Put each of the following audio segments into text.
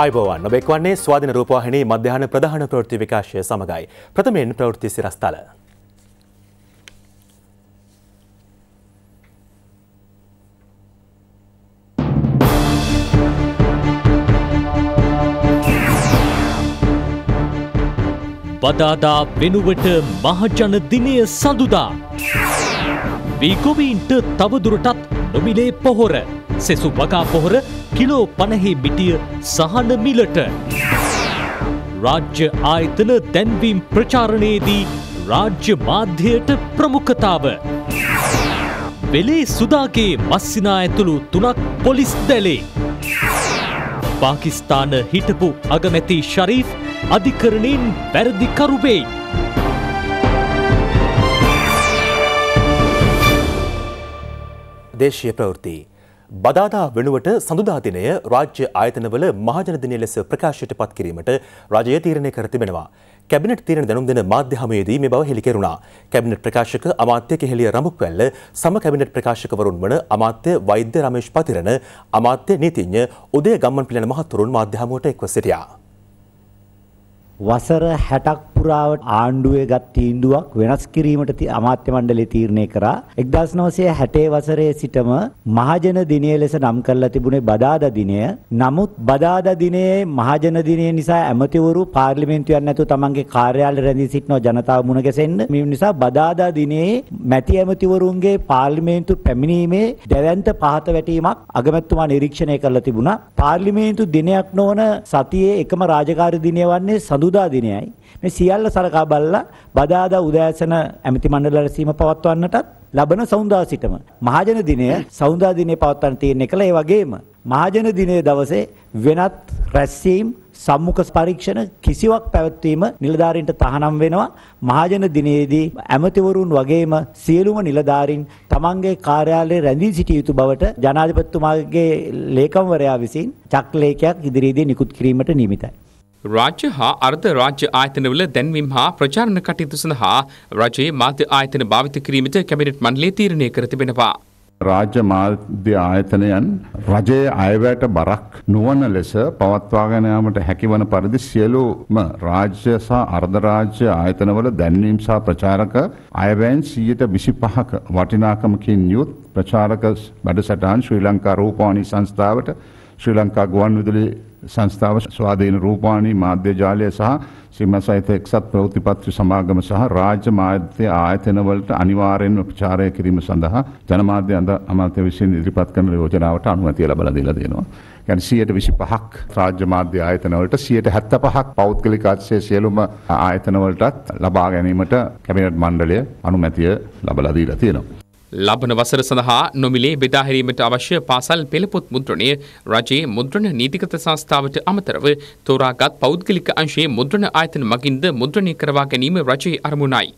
आयबोवान बेक्वाने स्वाधीन रूपवाहिनी मध्याह्न प्रधान प्रवृत्ति विकासय समगाई प्रथमेन प्रवृत्ति सिरस्थल बदादा वेनुवट महाजन दिनय सदुदा वीकोविंट तवदुरटत නොමිලේ පොහොර සෙසු වගා පොහොර කිලෝ 50 මිටිය සහන මිලට රාජ්‍ය ආයතන දැන්වීම් ප්‍රචාරණයේදී රාජ්‍ය මාධ්‍යයට ප්‍රමුඛතාව වෙලේ සුදාගේ මස්සිනා ඇතුළු 3ක් පොලිස් දැලේ පාකිස්තාන හිටපු අගමැති ශරීෆ් අධිකරණයෙන් වැරදි කරු වෙයි දේශීය ප්‍රවෘත්ති බදාදා වෙනුවට සඳුදා දිනය රාජ්‍ය ආයතනවල මහජන දිනය ලෙස ප්‍රකාශයට පත් කිරීමට රජය තීරණය කර තිබෙනවා. කැබිනට් තීරණ දැනුම් දෙන මාධ්‍ය හමුවේදී මේ බව හෙළි කෙරුණා. කැබිනට් ප්‍රකාශක අමාත්‍ය කෙහෙලිය රඹුක්වැල්ල සම කැබිනට් ප්‍රකාශකවරුන් වන අමාත්‍ය වෛද්‍ය රමේෂ් පතිරණ අමාත්‍ය නීතිඥ උදය ගම්මන්පිලන මහතුරුන් මාධ්‍ය හමුවට එක්ව සිටියා. වසර 60ක් පුරාවට ආණ්ඩුවේ ගත් තීන්දුවක් වෙනස් කිරීමට අමාත්‍ය මණ්ඩලය තීරණය කරා 1960 වසරේ සිටම මහජන දිනය ලෙස නම් කරලා තිබුණේ බදාදා දිනය. නමුත් බදාදා දිනයේ මහජන දිනය නිසා ඇමතිවරු පාර්ලිමේන්තුවට නැතුව තමන්ගේ කාර්යාලය රැඳී සිටිනවා ජනතාව මුණ ගැසෙන්න. මේ නිසා බදාදා දිනයේ මැති ඇමතිවරුන්ගේ පාර්ලිමේන්තු පැමිණීමේ දැවැන්ත පහත වැටීමක් අගමැතිතුමා නිරීක්ෂණය කරලා තිබුණා. පාර්ලිමේන්තු දිනයක් නොවන සතියේ එකම රාජකාරී දිනය වන්නේ සඳුදා දිනයයි. මේ සියල්ල සරකා බලලා බදාදා උදෑසන ඇමති මණ්ඩලවල සීම පවත්වන්නටත් ලබන සඳුදා සිටම මහජන දිනය සඳුදා දිනේ පවත්වන්න තියෙන එකල ඒ වගේම මහජන දිනේ දවසේ වෙනත් රැස්වීම් සම්මුඛ පරීක්ෂණ කිසිවක් පැවැත්වීම නිලධාරීන්ට තහනම් වෙනවා. මහජන දිනේදී ඇමතිවරුන් වගේම සියලුම නිලධාරීන් තමන්ගේ කාර්යාලයේ රැඳී සිටිය යුතු බවට ජනාධිපතිතුමාගේ ලේකම්වරයා විසින් චක්‍රලේඛයක් ඉදිරියේදී නිකුත් කිරීමට නියමිතයි. राज्य हा अर्ध राज्य आयतनवल देन्वीम हा प्रचारण कटयु सदहा राज्ये माध्य आयतन भावित क्रीमित कैबिनेट मंडले तीर्णय करतिबेनवा राज्य माध्य आयतनयन රජයේ අයවැයට බරක් නොවන ලෙස පවත්වාගෙන යාමට හැකිවන පරිදි සියලුම රාජ්‍ය සහ අර්ධ රාජ්‍ය ආයතනවල දැන්වීම් සහ ප්‍රචාරක අයවැයෙන් 125ක වටිනාකමකින් යුත් ප්‍රචාරක වැඩසටහන් ශ්‍රී ලංකා රූපවාහිනී සංස්ථාවට ශ්‍රී ලංකා ගුවන්විදුලි සංස්ථාව ස්වාධීන රූපවාහිනී මාධ්‍ය ජාලය සහ සීමා සහිත එක්සත් ප්‍රවෘත්තිපත්‍ර සමාගම සහ රාජ්‍ය මාධ්‍ය ආයතනවලට අනිවාර්යයෙන්ම ප්‍රචාරය කිරීම සඳහා ජනමාධ්‍ය අමාත්‍ය විසින් ඉදිරිපත් කරන යෝජනාවට අනුමැති ලබා දීලා දෙනවා. يعني 125ක් රාජ්‍ය මාධ්‍ය ආයතන වලට 175ක් පෞද්ගලික ආශ්‍රය සියලුම ආයතන වලටත් ලබා ගැනීමට කැබිනට් මණ්ඩලය අනුමැතිය ලබා දීලා තියෙනවා. ලබන වසර සඳහා නොමිලේ බෙදා හැරීමට අවශ්‍ය පාසල් පෙළපොත් මුද්‍රණය රජයේ මුද්‍රණ නීතිගත සංස්ථාවට අමතරව තෝරාගත් පෞද්ගලික අංශයේ මුද්‍රණ ආයතන මගින්ද මුද්‍රණය කරවා ගැනීම රජයේ අරමුණයි.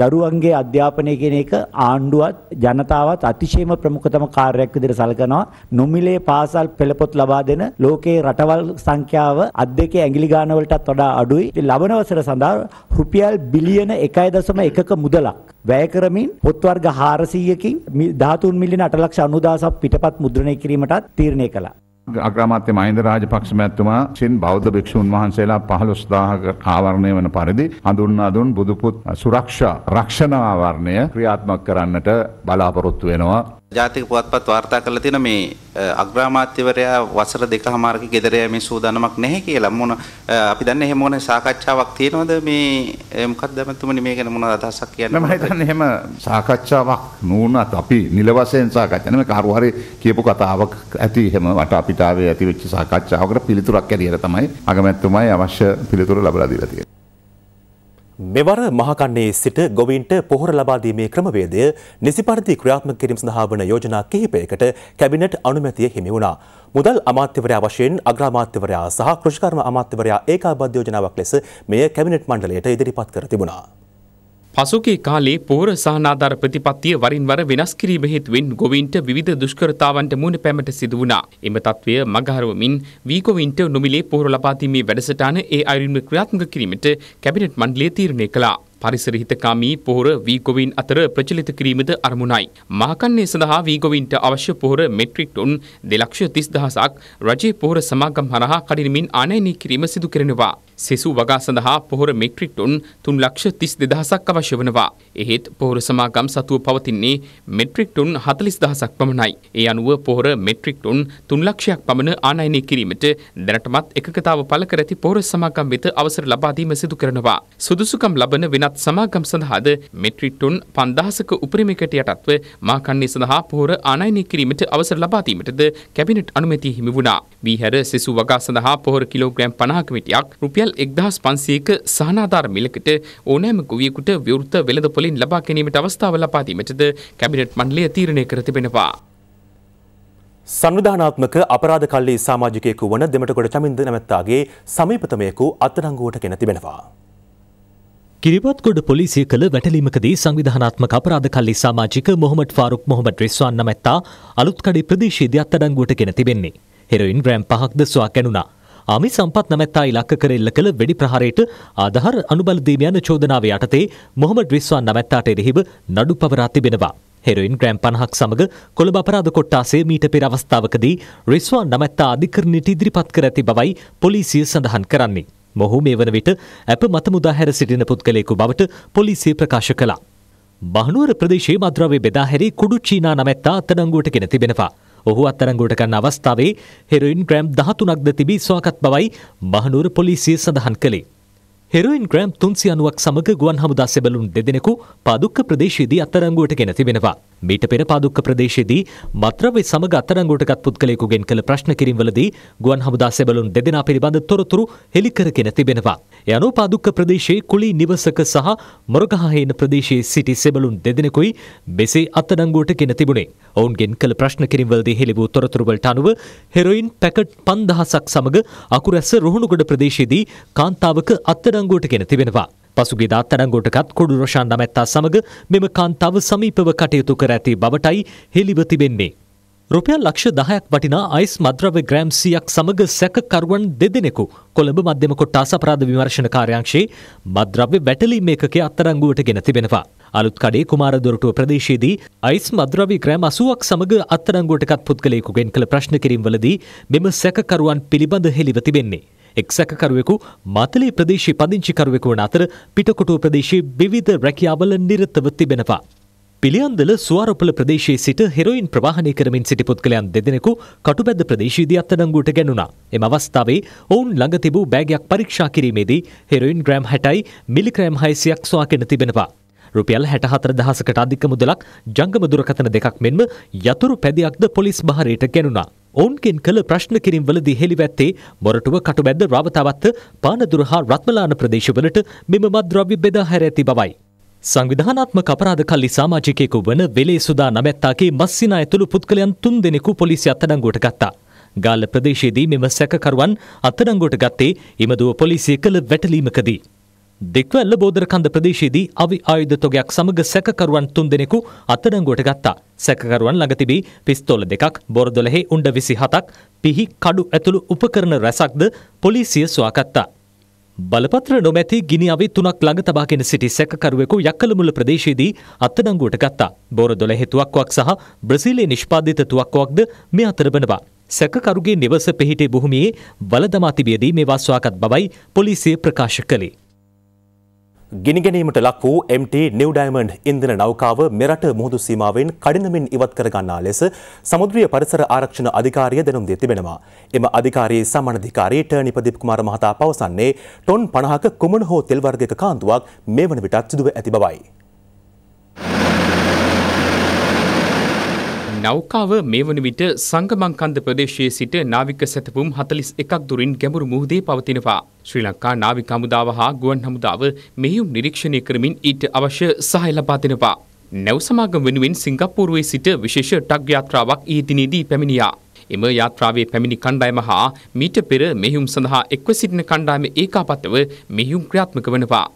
දරුවන්ගේ අධ්‍යාපනය කියන එක ආණ්ඩුවත් ජනතාවත් අතිශයම ප්‍රමුඛතම කාර්යයක් විදිහට සැලකනවා. නොමිලේ පාසල් පෙළපොත් ලබා දෙන ලෝකයේ රටවල් සංඛ්‍යාව අධ්‍යක්ෂ ඇඟිලි ගාන වලටත් වඩා අඩුයි. ලබන වසර සඳහා රුපියල් බිලියන 1.1ක මුදලක් වැය කරමින් පොත් වර්ග 400කින් 13 මිලියන 8,90,000ක් පිටපත් මුද්‍රණය කිරීමටත් තීරණය කළා. අග්‍රාමාත්‍ය මහින්ද රාජපක්ෂ මහත්මයා සින් බෞද්ධ භික්ෂුන් වහන්සේලා 15000ක ආවරණය වන පරිදි හඳුන්වා දුන් බුදුපුත් සුරක්ෂා රක්ෂණ ආවරණය ක්‍රියාත්මක කරන්නට බලාපොරොත්තු වෙනවා. ජාතික පුවත්පත් වාර්තා කරලා තියෙන මේ අග්‍රාමාත්‍යවරයා වසර 2.5ක ගෙදර යෑමේ සූදානමක් නැහැ කියලා මොන අපි දන්නේ එහෙම මොන සාකච්ඡාවක් තියෙනවද මේ මොකක්ද මතුමනි මේ ගැන මොන අදහසක් කියන්නේ මම හිතන්නේ එහෙම සාකච්ඡාවක් නෝනත් අපි නිල වශයෙන් සාකච්ඡා නෙමෙයි කවුරු හරි කියපු කතාවක් ඇති එහෙම වට අපිට ආවේ ඇති වෙච්ච සාකච්ඡාවකට පිළිතුරක් ඇරියර තමයි අගමැතිතුමායි අවශ්‍ය පිළිතුර ලබා දීලා තියෙන්නේ. මෙවර මහකන්නේ සිට ගොවීන්ට පොහොර ලබා දීමේ ක්‍රමවේදය නිසි පරිදි ක්‍රියාත්මක කිරීම සඳහා වන යෝජනා කිහිපයකට කැබිනට් අනුමැතිය හිමි වුණා. මුදල් අමාත්‍යවරයා වශයෙන් අග්‍රාමාත්‍යවරයා සහ කෘෂිකර්ම අමාත්‍යවරයා ඒකාබද්ධ යෝජනාවක් ලෙස මෙය කැබිනට් මණ්ඩලයට ඉදිරිපත් කර තිබුණා. පසුගිය කාලේ පොහොර සහනාධාර ප්‍රතිපත්තිය වරින් වර වෙනස් කිරීම හේතුවෙන් ගොවීන්ට විවිධ දුෂ්කරතාවන්ට මුහුණ පැමට සිදු වුණා. එම තත්ත්වය මගහරවමින් වී ගොවීන්ට නොමිලේ පොහොර ලබා දීමේ වැඩසටහන ඒ අයුරින්ම ක්‍රියාත්මක කිරීමට කැබිනට් මණ්ඩලය තීරණය කළා. පරිසරහිත කාමී පොහොර වී ගොවීන් අතර ප්‍රචලිත කිරීමද අරමුණයි. මහකන්නේ සඳහා වී ගොවීන්ට අවශ්‍ය පොහොර මෙට්‍රික් ටන් 2,30,000ක් රජයේ පොහොර සමාගම් හරහා කඩිනමින් ආනයනය කිරීම සිදු කරනවා. සෙසු වගා සඳහා පොහොර මෙට්‍රික් ටන් 3,32,000ක් අවශ්‍ය වනවා. එහෙත් පොහොර සමාගම් සතුව පවතින්නේ මෙට්‍රික් ටන් 40,000ක් පමණයි. ඒ අනුව පොහොර මෙට්‍රික් ටන් 3,00,000ක් පමණ ආනයනය කිරීමට දැනටමත් එකකතාව පළ කර ඇති පොහොර සමාගම් වෙත අවසර ලබා දීම සිදු කරනවා. සුදුසුකම් ලබන වෙනත් සමාගම් සඳහාද මෙට්‍රික් ටන් 5,000ක උපරිමයකට යටත්ව මාකන්නේ සඳහා පොහොර ආනයනය කිරීමට අවසර ලබා දීමටද කැබිනට් අනුමැතිය හිමි වුණා. වීහැර සෙසු වගා සඳහා පොහොර කිලෝග්‍රෑම් 50ක මිටියක් රුපියල් 1,500ක සහනාධාර මිලකට ඕනෑම ගොවියෙකුට විවෘත වෙළඳපොලින් ලබා ගැනීමට අවස්ථාව ලබා දීමටද කැබිනට් මණ්ඩලය තීරණය කර තිබෙනවා. සංවිධානාත්මක අපරාධ කල්ලි සමාජිකයෙකු වන දෙමටගොඩ චමින්ද නැමැත්තාගේ සමීපතමයෙකු අත්අඩංගුවට ගෙන තිබෙනවා. කිරිබත්ගොඩ පොලිසිය කළ වැටලීමකදී සංවිධානාත්මක අපරාධ කල්ලි සමාජික මොහොමඩ් ෆාරුක් මොහොමඩ් රිස්වාන් නැමැත්තා අලුත්කඩේ ප්‍රදේශයේදී අත්අඩංගුවට ගෙන තිබෙන්නේ. හෙරොයින් ග්‍රෑම් 5ක්ද සොයා ගැනුණා. ආමි සම්පත් නැමැත්තා ඉලක්ක කර එල්ල කළ වෙඩි ප්‍රහාරයට ආධාර අනුබල දීම යන චෝදනාව යටතේ මොහොමඩ් රිස්වාන් නැමැත්තාට එරෙහිව නඩු පවරා තිබෙනවා. හෙරොයින් ග්‍රෑම් 50ක් සමග කොළඹ අපරාධ කොට්ටාසයේ මීට පෙර අවස්ථාවකදී රිස්වාන් නැමැත්තා අධිකරණයට ඉදිරිපත් කර ඇති බවයි පොලිසිය සඳහන් කරන්නේ. මොහු මේ වන විට අප මත මුදා හැර සිටින පුද්ගලයෙකු බවට පොලිසිය ප්‍රකාශ කළා. බහනුවර ප්‍රදේශයේ මද්‍රව්‍ය බෙදා හැරී කුඩු චීනා නැමැත්තා අත්අඩංගුවට ගෙන තිබෙනවා. ඔහු අත්අඩංගුවට ගන්න අවස්ථාවේ හෙරොයින් ග්‍රෑම් 13ක්ද තිබී සොයාගත් බවයි බහනුවර පොලිසිය සඳහන් කළේ. හෙරොයින් ග්‍රෑම් 390ක් සමග ගුවන් හමුදා සෙබළුන් දෙදෙනෙකු පාදුක්ක ප්‍රදේශයේදී අත්අඩංගුවට ගෙන තිබෙනවා. මීට පෙර පාදුක්ක ප්‍රදේශයේදී මත්ද්‍රව්‍ය සමග අත්අඩංගුවටගත් පුද්ගලයෙකුගෙන් කළ ප්‍රශ්න කිරීම්වලදී ගුවන් හමුදා සෙබළුන් දෙදෙනා පිළිබඳ තොරතුරු හෙළි කරගෙන තිබෙනවා. ඒ අනුව පාදුක්ක ප්‍රදේශයේ කුලී නිවසක සහ මොරගහහේන ප්‍රදේශයේ සිටි සෙබළුන් දෙදෙනෙකුයි මෙසේ අත්අඩංගුවට ගෙන තිබුණේ. ඔවුන්ගෙන් කළ ප්‍රශ්න කිරීම්වලදී හෙළි වූ තොරතුරු වලට අනුව හෙරොයින් පැකට් 5,000ක් සමග අකුරැස්ස රුහුණුගොඩ ප්‍රදේශයේදී කාන්තාවක අත්අඩංගුවට ගෙන තිබෙනවා. පසුගිය දා අත්අඩංගුවටගත් කුඩු රොෂාන් නැමැත්තා සමග මෙම කාන්තාව සමීපව කටයුතු කර ඇති බවටයි හෙළිව තිබෙන්නේ. රුපියල් ලක්ෂ 10ක් වටිනා අයිස් මද්‍රව්‍ය ග්‍රෑම් 100ක් සමග සැකකරුවන් දෙදෙනෙකු කොළඹ මධ්‍යම කොට්ටාස අපරාධ විමර්ශන කාර්යාංශයේ මද්‍රව්‍ය වැටලීම් ඒකකයේ අත්අඩංගුවට ගෙන තිබෙනවා. අලුත්කඩේ කුමාරදොරටුව ප්‍රදේශයේදී අයිස් මද්‍රව්‍ය ග්‍රෑම් 80ක් සමග අත්අඩංගුවටගත් පුද්ගලයෙකුගෙන් කළ ප්‍රශ්න කිරීම්වලදී මෙම සැකකරුවන් පිළිබඳ හෙළිව තිබෙන්නේ. එක් සැකකරුවෙකු මාතලේ ප්‍රදේශයේ පදිංචිකරුවෙකු වන අතර පිටකොටුව ප්‍රදේශයේ විවිධ රැකියාවල නිරතව තිබෙනවා. පිළියන්දල සුවාරොපල ප්‍රදේශයේ සිට හෙරොයින් ප්‍රවාහනය කරමින් සිටි පුද්ගලයන් දෙදෙනෙකු කටුබැද්ද ප්‍රදේශයේදී අත්අඩංගුවට ගැනුණා. එම අවස්ථාවේ ඔවුන් ළඟ තිබූ බෑගයක් පරීක්ෂා කිරීමේදී හෙරොයින් ග්‍රෑම් 60යි මිලිග්‍රෑම් 600ක් සොයාගෙන තිබෙනවා. රුපියල් 64,000කට අධික මුදලක් ජංගම දුරකථන දෙකක් මෙන්ම යතුරු පැදයක්ද පොලිස් බහරයට ගැනුණා. ඔවුන්ගෙන් කළ ප්‍රශ්න කිරීම්වලදී හෙළිව ඇත්තේ මොරටුව කටුබැද්ද රාවතාවත්ත පානදුර හා රත්මලාන ප්‍රදේශවලට මෙම මද්‍රව්‍ය බෙදා හැර ඇති බවයි. සංවිධානාත්මක අපරාධ කල්ලි සමාජිකයෙකු වන වෙලේ සුදා නැමැත්තාගේ මස්සිනා ඇතුළු පුද්ගලයන් 3 දෙනෙකු පොලිසිය අත්අඩංගුවට ගත්තා. ගාල්ල ප්‍රදේශයේදී මෙම සැකකරුවන් අත්අඩංගුවට ගත්තේ ඉමදුව පොලිසිය කළ වැටලීමකදී. දෙක්වැල්ල බෝදරකන්ද ප්‍රදේශයේදී අවි ආයුධ තොගයක් සමග සැකකරුවන් 3 දෙනෙකු අත්අඩංගුවට ගත්තා. සැකකරුවන් ළඟ තිබී පිස්තෝල 2ක්, බොරදොලෙහි උණ්ඩ 27ක්, පිහි කඩු ඇතුළු උපකරණ රැසක්ද පොලිසිය සොයාගත්තා. බලපත්‍ර නොමැති ගිනි අවි 3ක් ළඟ තබාගෙන සිටි සැකකරුවෙකු යක්කලමුල්ල ප්‍රදේශයේදී අත්අඩංගුවට ගත්තා. බොරදොලෙහි තුවක්කුවක් සහ බ්‍රසීලියේ නිෂ්පාදිත තුවක්කුවක්ද මේ අතර බෙනවා. සැකකරුගේ නිවස පිහිටි භූමියේ වල දමා තිබියදී මේවා සොයාගත් බවයි පොලිසිය ප්‍රකාශ කළේ. ගිනිගැනීමට ලක් වූ MT නිව් ඩයමන්ඩ් ඉන්ධන නෞකාව මෙරට මුහුදු සීමාවෙන් කඩිනමින් ඉවත් කරගන්නා ලෙස සමුද්‍රීය පරිසර ආරක්ෂණ අධිකාරිය දැනුම් දී තිබෙනවා. එම අධිකාරියේ සමානාධිකාරී ටර්නි ප්‍රදීප් කුමාර මහතා පවසන්නේ ටොන් 50ක කුමන හෝ තෙල් වර්ගයක කාන්තුවක් මේ වන විටත් සිදුව ඇති බවයි. නෞකාව මේ වන විට සංගමංකන්ද ප්‍රදේශයේ සිට නාවික සැතපුම් 41ක් දුරින් ගැඹුරු මුහුදේ පවතිනවා. ශ්‍රී ලංකා නාවික හමුදාව හා ගුවන් හමුදාව මෙහියුම් නිරීක්ෂණය කරමින් ඊට අවශ්‍ය සහාය ලබා දෙනවා. නැව් සමාගම වෙනුවෙන් සිංගප්පූරුවේ සිට විශේෂ ටග් යාත්‍රාවක් ඊ දිනේදී පැමිණියා. එම යාත්‍රාවේ පැමිණි කණ්ඩායම හා මීට පෙර මෙහියුම් සඳහා එක්ව සිටින කණ්ඩායම ඒකාපත්ව මෙහියුම් ක්‍රියාත්මක වෙනවා.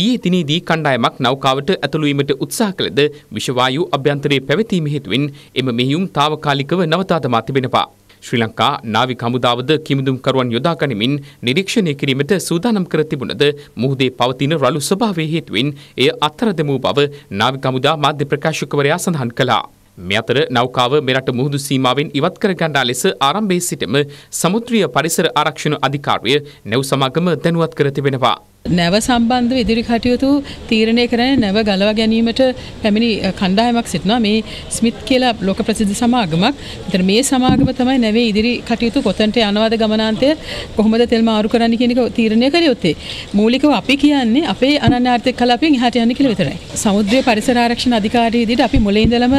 ඊයේ දිනේදී කණ්ඩායමක් නෞකාවට ඇතුළු වීමට උත්සාහ කළද විෂ වායු අභ්‍යන්තරයේ පැවතීම හේතුවෙන් එම මෙහියුම් తాවකාලිකව නවතා දමා තිබෙනවා. ශ්‍රී ලංකා නාවික හමුදාවද කිමිදුම්කරුවන් යොදා ගනිමින් නිරීක්ෂණය කිරීමට සූදානම් කර තිබුණද මුහුදේ පවතින රළු ස්වභාවය හේතුවෙන් එය අත්හැරදමු බව නාවික හමුදා මාධ්‍ය ප්‍රකාශකවරයා සඳහන් කළා. මේ අතර නෞකාව මෙරට මුහුදු සීමාවෙන් ඉවත් කර ගන්නා ලෙස ආරම්භයේ සිටම සමුද්‍රීය පරිසර ආරක්ෂණ අධිකාරිය නැව් සමාගම දැනුවත් කර තිබෙනවා. නැව සම්බන්ධව ඉදිරි කටයුතු තීරණය කරන නැව ගලවා ගැනීමට පැමිණි කණ්ඩායමක් සිටිනවා. මේ ස්මිත් කියලා ලෝක ප්‍රසිද්ධ සමාගමක්. ඒතර මේ සමාගම තමයි නැවේ ඉදිරි කටයුතු කොතනට යනවාද ගමනාන්තය කොහොමද තෙල් මාරු කරන්න කියන එක තීරණය කළේ. මූලිකව අපි කියන්නේ අපේ අනන්‍යාර්ථක කලාපයෙන් එහාට යන්න කියලා විතරයි. සමුද්‍රීය පරිසර ආරක්ෂණ අධිකාරිය විදිහට අපි මුලින් ඉඳලම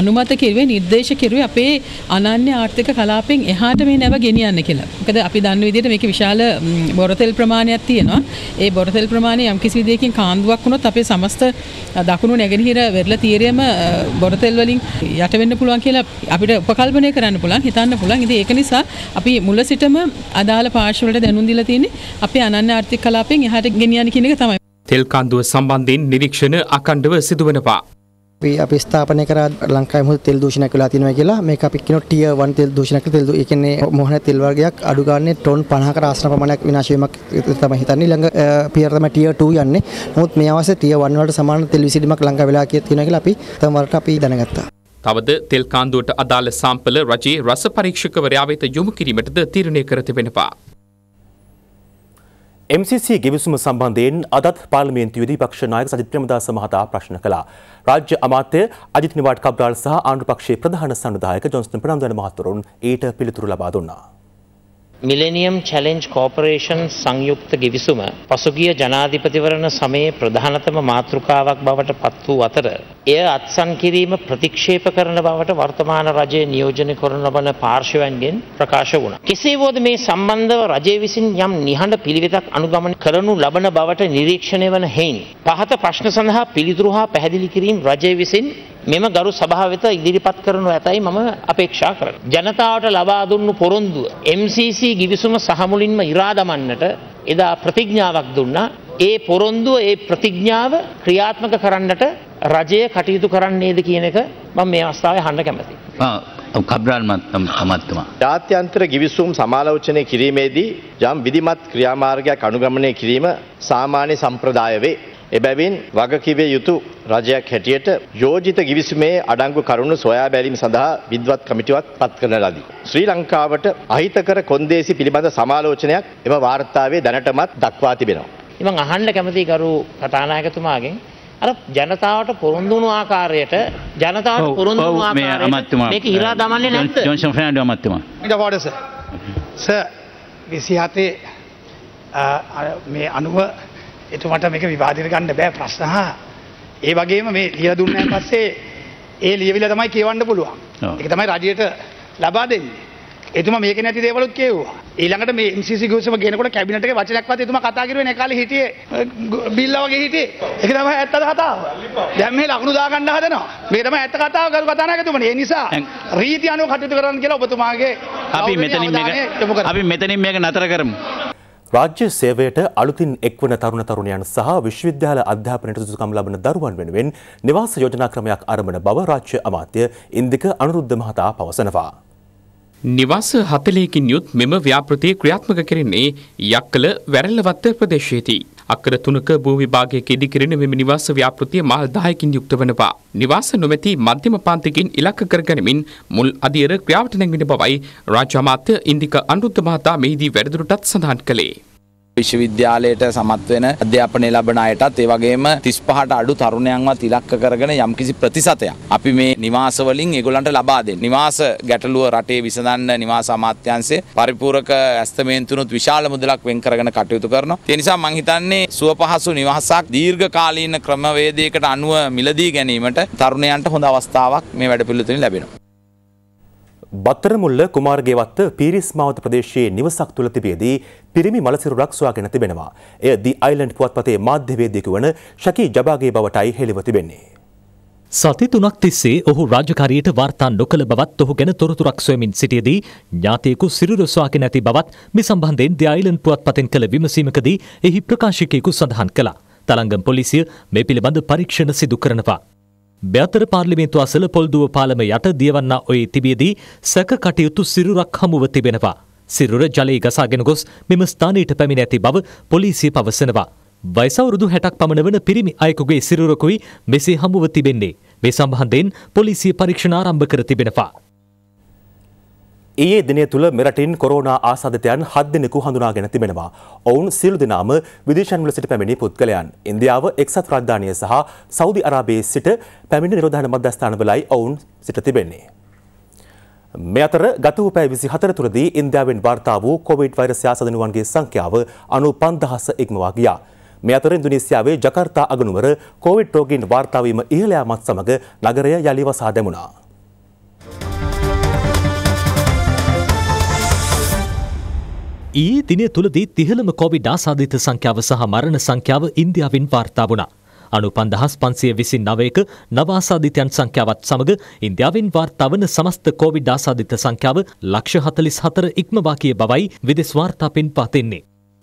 අනුමත කෙරුවේ නිර්දේශ කෙරුවේ අපේ අනන්‍ය ආර්ථික කලාපයෙන් එහාට මේ නැව ගෙනියන්න කියලා. මොකද අපි දන්න විදිහට මේකේ විශාල බොරතෙල් ප්‍රමාණයක් තියෙනවා. ඒ බොරතෙල් ප්‍රමාණය යම්කිසි විදියකින් කාන්දුවක් වුණොත් අපේ සමස්ත දකුණු නැගෙනහිර වෙරළ තීරයේම බොරතෙල් වලින් යට වෙන්න පුළුවන් කියලා අපිට උපකල්පනය කරන්න පුළුවන්, හිතන්න පුළුවන්. ඉතින් ඒක නිසා අපි මුල සිටම අදාළ පාර්ශ්ව වලට දැනුම් දීලා තියෙන්නේ අපේ අනන්‍ය ආර්ථික කලාපයෙන් එහාට ගෙනියන්න කියන එක තමයි. තෙල් කාන්දුව සම්බන්ධයෙන් නිරීක්ෂණ අඛණ්ඩව සිදුවෙනවා. අපි ස්ථාපනය කරා ලංකාවේ මොහොත තෙල් දූෂණයක් වෙලා තියෙනවා කියලා. මේක අපි කියන ටියර් 1 තෙල් දූෂණයක්. තෙල් ඒ කියන්නේ මොහොන තෙල් වර්ගයක් අඩු ගානේ ටොන් 50ක ආසන ප්‍රමාණයක් විනාශ වීමක් තමයි හිතන්නේ. ඊළඟ පියවර තමයි ටියර් 2 යන්නේ. නමුත් මේ අවස්ථාවේ ටියර් 1 වලට සමාන තෙල් විසීමක් ලංකාවේ වෙලා තියෙනවා කියලා අපි තමවරට අපි දැනගත්තා. තවද තෙල් කාන්දුවට අදාළ සාම්පල රජයේ රස පරීක්ෂකවරයා වෙත යොමු කිරීමටද තීරණය කර තිබෙනවා. MCC ගෙවිසුම සම්බන්ධයෙන් අදත් පාර්ලිමේන්තු විපක්ෂ නායක සජිත් ප්‍රේමදාස මහතා ප්‍රශ්න කළා. රාජ්‍ය අමාත්‍ය අජිත් නිවාඩ් කබ්‍රාල් සහ ආණ්ඩු පක්ෂයේ ප්‍රධාන සංවිධායක ජොන්ස්ටන් ප්‍රණන්දන මහතුරුන් ඊට පිළිතුරු ලබා දුන්නා. මිලෙනියම් චැලෙන්ජ් කෝපරේෂන් සංයුක්ත ගෙවිසුම පසුගිය ජනාධිපතිවරණ සමයේ ප්‍රධානතම මාතෘකාවක් බවට පත් වූ අතර එය අත්සන් කිරීම ප්‍රතික්ෂේප කරන බවට වර්තමාන රජයේ නියෝජනය කරන ලබන පාර්ශවයන්ගෙන් ප්‍රකාශ වුණා. කෙසේ වුවද මේ සම්බන්ධව රජය විසින් යම් නිහඬ පිළිවෙතක් අනුගමනය කරනු ලබන බවට නිරීක්ෂණය වන හේයින් පහත ප්‍රශ්න සඳහා පිළිතුරු හා පැහැදිලි කිරීම රජය විසින් මෙම ගරු සභාව වෙත ඉදිරිපත් කරනු ඇතයි මම අපේක්ෂා කරනවා. ජනතාවට ලබා දුන්නු පොරොන්දුව MCC ගිවිසුම සහ මුලින්ම ඉරා දමන්නට එදා ප්‍රතිඥාවක් දුන්නා. ඒ පොරොන්දුව ඒ ප්‍රතිඥාව ක්‍රියාත්මක කරන්නට රජය කටයුතු කරන්නේද කියන එක මම මේ අවස්ථාවේ අහන්න කැමතියි. කබ්‍රාල් මහත්මයා ජාත්‍යන්තර ගිවිසුම් සමාලෝචනය කිරීමේදී යම් විධිමත් ක්‍රියාමාර්ගයක් අනුගමනය කිරීම සාමාන්‍ය සම්ප්‍රදාය වේ. එබැවින් වගකිවිය යුතු රජයක් හැටියට යෝජිත ගිවිසුමේ අඩංගු කරුණු සොයා බැලීම සඳහා විද්වත් කමිටුවක් පත් කරන ලදී. ශ්‍රී ලංකාවට අහිතකර කොන්දේසි පිළිබඳ සමාලෝචනයක් එම වාර්තාවේ දැනටමත් දක්වා තිබෙනවා. මම අහන්න කැමතියි ගරු කතානායකතුමාගෙන් අර ජනතාවට පොරොන්දු වුණු ආකාරයට ජනතාවට පොරොන්දු වුණු ආකාරයට මේක ඉරා දමන්නේ නැද්ද? ජොන්සන් ෆර්නැන්ඩෝ අමාත්‍යතුමා. ඊට පස්සේ සර් 27 මේ 90 එතුමට මේක විවාදිත ගන්න බෑ ප්‍රශ්න. හා ඒ වගේම මේ ලියලා දුන්නාන් පස්සේ ඒ ලියවිලා තමයි කියවන්න පුළුවන්. ඒක තමයි රජයට ලබා දෙන්නේ. එතුමා මේක නැති දේවලුත් කියවුවා. ඊළඟට මේ MCC ගිවිසුම ගෙනකොට කැබිනට් එකේ වචනයක්වත් එතුමා කතා කිරුවේ නැහැ. කාලේ හිටියේ බිල්ලා වගේ හිටියේ. ඒක තමයි ඇත්ත කතාව. දැන් මේ ලකුණු දා ගන්න හදනවා. මේක තමයි ඇත්ත කතාව කරු කතානායකතුමනි. ඒ නිසා රීති අනුව කටයුතු කරන්න කියලා ඔබතුමාගේ අපි මෙතනින් මේක නතර කරමු. राज्य सेवेट अलुतिन एक्वन तरुण तरुणियन सह विश्वविद्यालय अध्यापनयट සුදුසුකම් ලබන දරුවන් වෙනුවෙන් නිවාස යෝජනා ක්‍රමයක් ආරම්භන බව රාජ්‍ය අමාත්‍ය ඉන්දික අනුරුද්ධ මහතා පවසනවා. නිවාස 40කින් යුත් මෙම ව්‍යාපෘතිය ක්‍රියාත්මක කෙරෙන්නේ යක්කල වැරළවත්ත ප්‍රදේශයේදී. අක්කර 3ක භූවිභාගයක ඉදිකරන මෙම නිවාස ව්‍යාපෘතිය මහල් 10කින් යුක්ත වනවා. නිවාස නොමැති මධ්‍යම පාන්තිකින් ඉලක්ක කරගනිමින් මුල් අධියර ක්‍රියාවට නැංවෙන බවයි රාජ්‍ය අමාත්‍ය ඉන්දික අනුරුද්ධ මහතා මෙහිදී වැඩිදුරටත් සඳහන් කළේ. විශ්වවිද්‍යාලයට සමත් වෙන අධ්‍යාපනය ලබන අයටත් ඒ වගේම 35ට අඩු තරුණයන්වත් ඉලක්ක කරගෙන යම්කිසි ප්‍රතිශතයක් අපි මේ නිවාස වලින් ඒගොල්ලන්ට ලබා දෙන්න. නිවාස ගැටලුව රටේ විසඳන්න නිවාස අමාත්‍යාංශයේ පරිපූර්ණක ඇස්තමේන්තුනුත් විශාල මුදලක් වෙන් කරගෙන කටයුතු කරනවා. ඒ නිසා මම හිතන්නේ සුවපහසු නිවාසක් දීර්ඝකාලීන ක්‍රමවේදයකට අනුව මිලදී ගැනීමට තරුණයන්ට හොඳ අවස්ථාවක් මේ වැඩපිළිවෙලින් ලැබෙනවා. බත්තරමුල්ල කුමාරගේවත්ත පීරිස් මාවත ප්‍රදේශයේ නිවසක් තුළ තිබියදී පිරිමි මලසිරුරක් සොයාගෙන තිබෙනවා. එය දී අයිලන්ඩ් පුවත්පතේ මාධ්‍යවේදියෙකු වන ශකී ජබාගේ බවටයි හෙළිව තිබෙන්නේ. සති 3ක් තිස්සේ ඔහු රාජකාරියට වාර්තා නොකළ බවත් ඔහු ගැන තොරතුරක් සොයමින් සිටියේදී ඥාතියෙකු සිරුර සොයාගෙන නැති බවත් මේ සම්බන්ධයෙන් දී අයිලන්ඩ් පුවත්පතෙන් කළ විමසීමකදී එහි ප්‍රකාශකයෙකු සඳහන් කළා. තලංගම් පොලිසිය මේ පිළිබඳ පරීක්ෂණ සිදු කරනවා. बेहतर पार्लिमेंट असल पोलू पालम यट दियवना ओय तिबियदी सक कटयुतु सिरुरक हमुव तिबेनवा सिरुर जले गसागेन गोस मेम स्थानीट पेमिन ऐति बव पोलीसिय पवसनवा वयसवुरुदु 60ක් පමණ වන පිරිමි අයෙකුගේ සිරුරකුයි මෙසේ හමුව තිබෙන්නේ. මේ සම්බන්ධයෙන් පොලිසිය පරීක්ෂණ ආරම්භ කර තිබෙනවා. ඊයේ දිනය තුල මෙරටින් කොරෝනා ආසාදිතයන් 7 දෙනෙකු හඳුනාගෙන තිබෙනවා. ඔවුන් සියලු දෙනාම විදේශයන් වල සිට පැමිණි පුද්ගලයන්. ඉන්දියාව, එක්සත් රාජධානිය සහ සෞදි අරාබියේ සිට පැමිණි නිරෝධායන මධ්‍යස්ථානවලයි ඔවුන් සිට තිබෙන්නේ. මේ අතර ගත වූ පැය 24 තුලදී ඉන්දියාවෙන් වාර්තා වූ කොවිඩ් වෛරස් ආසාදිනුවන්ගේ සංඛ්‍යාව 95000 ඉක්මවා ගියා. මේ අතර ඉන්දුනීසියාවේ ජකාර්තා අගනුවර කොවිඩ් රෝගීන් වාර්තා වීම ඉහළ යාමත් සමග නගරය යලි වසා දැමුණා. ඊයේ දිනය තුලදී 30ම කොවිඩ් ආසාදිත සංඛ්‍යාව සහ මරණ සංඛ්‍යාව ඉන්දියාවෙන් වාර්තා වුණා. 95529ක නව ආසාදිතයන් සංඛ්‍යාවත් සමග ඉන්දියාවෙන් වාර්තා වන සමස්ත කොවිඩ් ආසාදිත සංඛ්‍යාව 144 ඉක්මවා ගිය බවයි විදේශ වාර්තා පෙන්පත් වෙන්නේ.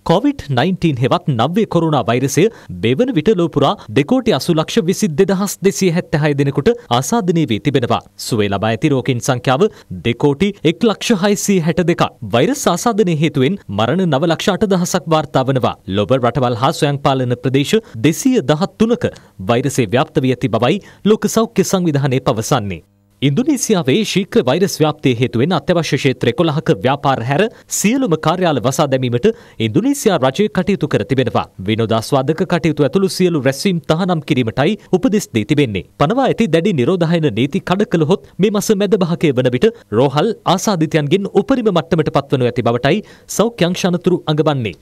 COVID-19 हेवत नव्य कोरोना वैरसय बेवन विट लोपुरा 2,80,22,276 दिनकुट आसादने वे तिबेनवा सुवे लबा ඇති රෝගීන් සංඛ්‍යාව 2,01,662ක් වෛරස් ආසාදනයේ හේතුවෙන් මරණ 9,08,000ක් වාර්තා වනවා. ලොව රටවල් හා ස්වයංපාලන ප්‍රදේශ 213ක වෛරසය ව්‍යාප්ත වී ඇති බවයි ලෝක සෞඛ්‍ය සංවිධානය පවසන්නේ. ඉන්දුනීසියාවේ ශීක්‍ර වෛරස් ව්‍යාප්තිය හේතුවෙන් අත්‍යවශ්‍ය ක්ෂේත්‍ර 11ක ව්‍යාපාර හැර සියලුම කාර්යාල වසා දැමීමට ඉන්දුනීසියා රජය කටයුතු කර තිබෙනවා. විනෝදාස්වාදක කටයුතු ඇතුළු සියලු රැස්වීම් තහනම් කිරීමටයි උපදෙස් දී තිබෙන්නේ. පනවා ඇති දැඩි නිරෝධායන නීති කඩ කළහොත් මේ මාස මැද භාගයේ වන විට රෝහල් ආසාදිතයන්ගෙන් උපරිම මට්ටමට පත්වනු ඇති බවටයි සෞඛ්‍ය අංශ අනතුරු අඟවන්නේ.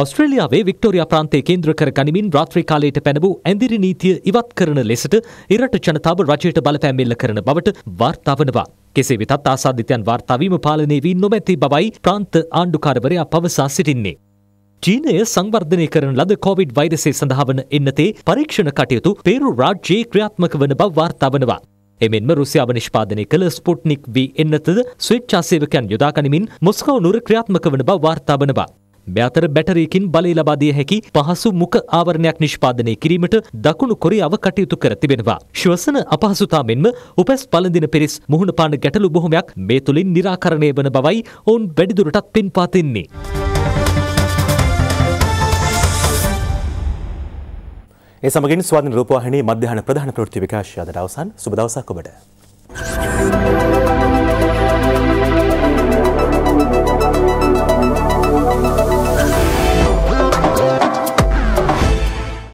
ऑस्ट्रेलियावे विक्टोरिया प्रांते केंद्र कर गनिमिन रात्रि कालेट पेनबू एंदिरी नीतिय इवत करन लेसट इरट जनताव रजयट බලපෑම්ෙල්ල කරන බවට වාර්තා වනවා. කෙසේ වෙතත් ආසාදිතයන් වාර්තා වීම පාලනය වී නොමැති බවයි ප්‍රාන්ත ආණ්ඩුකාරවරයා පවසා සිටින්නේ. චීනය සංවර්ධනය කරන ලද කොවිඩ් වෛරසය සඳහා වන එන්නතේ පරීක්ෂණ කටයුතු පේරු රාජ්‍යයේ ක්‍රියාත්මක වන බව වාර්තා වනවා. එමෙන්ම රුසියාව නිෂ්පාදනය කළ ස්පුට්නික් V එන්නතද ස්වේච්ඡාසේවකයන් යොදා ගනිමින් මොස්කව් නුර ක්‍රියාත්මක වන බව වාර්තා වනවා. बेहतर बैटरीकिन बलय लबा दिय हैकि पहसु मुख आवरणयक निष्पादनय किरीमට දකුණු කොරියාව කටයුතු කර තිබෙනවා. ශ්වසන අපහසුතා මෙන්ම උපස් පළඳින පිරිස් මුහුණ පාන ගැටලු බොහොමයක් මේ තුලින් निराකරණය වන බවයි ඔවුන් වැඩිදුරටත් පින්පා තින්නේ. ඒ සමගින් ස්වාධීන රූපවාහිනී මධ්‍යහන ප්‍රධාන ප්‍රවෘත්ති විකාශය අද දවසන් සුබ දවසක් ඔබට.